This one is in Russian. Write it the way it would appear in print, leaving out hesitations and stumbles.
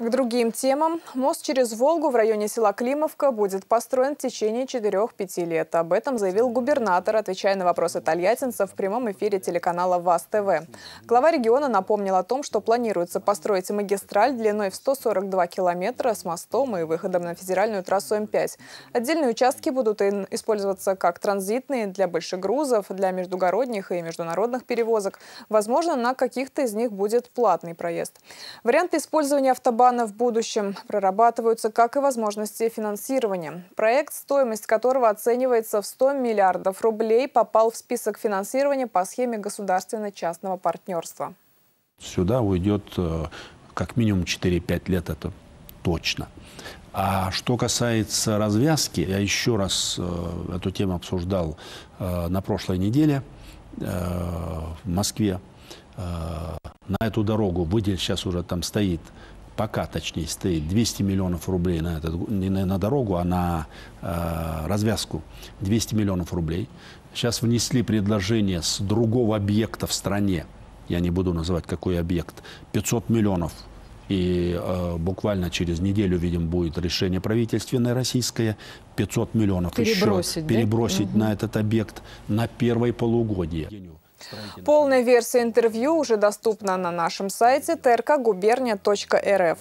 К другим темам. Мост через Волгу в районе села Климовка будет построен в течение 4-5 лет. Об этом заявил губернатор, отвечая на вопросы тольяттинцев в прямом эфире телеканала ВАЗ-ТВ. Глава региона напомнил о том, что планируется построить магистраль длиной в 142 километра с мостом и выходом на федеральную трассу М5. Отдельные участки будут использоваться как транзитные для больших грузов, для междугородних и международных перевозок. Возможно, на каких-то из них будет платный проезд. Варианты использования автобана в будущем прорабатываются, как и возможности финансирования. Проект, стоимость которого оценивается в 100 миллиардов рублей, попал в список финансирования по схеме государственно-частного партнерства. Сюда уйдет как минимум 4-5 лет, это точно. А что касается развязки, я еще раз эту тему обсуждал на прошлой неделе в Москве. На эту дорогу выделить сейчас уже там стоит... Пока, точнее, стоит 200 миллионов рублей на, не на дорогу, а на развязку. 200 миллионов рублей. Сейчас внесли предложение с другого объекта в стране. Я не буду называть, какой объект. 500 миллионов. И буквально через неделю, видим, будет решение правительственное российское. 500 миллионов перебросить на этот объект на первое полугодие. Полная версия интервью уже доступна на нашем сайте trk-gubernia.rf.